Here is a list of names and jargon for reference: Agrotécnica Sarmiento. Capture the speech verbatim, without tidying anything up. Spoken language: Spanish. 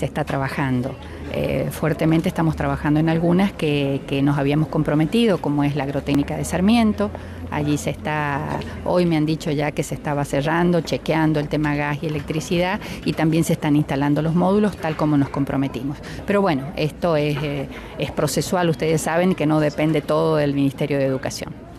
se está trabajando. Eh, fuertemente estamos trabajando en algunas que, que nos habíamos comprometido, como es la Agrotécnica de Sarmiento. Allí se está, hoy me han dicho ya que se estaba cerrando, chequeando el tema gas y electricidad, y también se están instalando los módulos tal como nos comprometimos. Pero bueno, esto es, eh, es procesual, ustedes saben que no depende todo del Ministerio de Educación.